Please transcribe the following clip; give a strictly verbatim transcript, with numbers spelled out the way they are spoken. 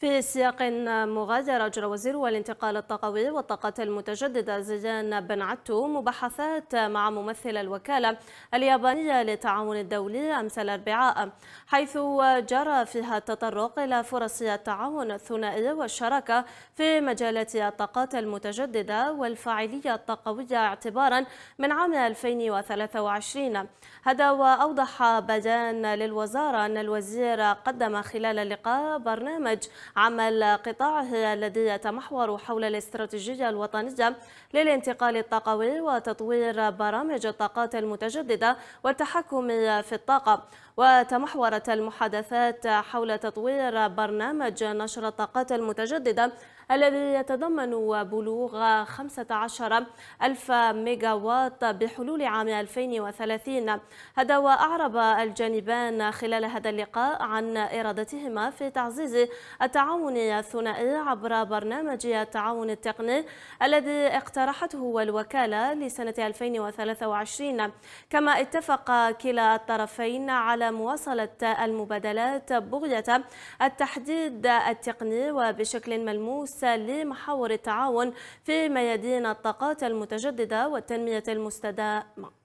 في سياق مغاير، أجرى وزير الانتقال الطاقوي والطاقة المتجددة زيان بن عتو مباحثات مع ممثل الوكالة اليابانية للتعاون الدولي أمس الأربعاء، حيث جرى فيها التطرق إلى فرص التعاون الثنائي والشراكة في مجالات الطاقات المتجددة والفاعلية الطاقوية اعتبارا من عام ألفين وثلاثة وعشرين. هذا وأوضح بيان للوزارة أن الوزير قدم خلال اللقاء برنامج عمل قطاعه الذي يتمحور حول الاستراتيجية الوطنية للانتقال الطاقوي وتطوير برامج الطاقات المتجددة والتحكم في الطاقة. وتمحورت المحادثات حول تطوير برنامج نشر الطاقات المتجددة الذي يتضمن بلوغ خمسة عشر ألف ميجاوات بحلول عام ألفين وثلاثين. هذا وأعرب الجانبان خلال هذا اللقاء عن إرادتهما في تعزيز التعاون الثنائي عبر برنامج التعاون التقني الذي اقترحته الوكالة لسنة ألفين وثلاثة وعشرين، كما اتفق كلا الطرفين على مواصلة المبادلات بغية التحديد التقني وبشكل ملموس لمحاور التعاون في ميادين الطاقات المتجددة والتنمية المستدامة.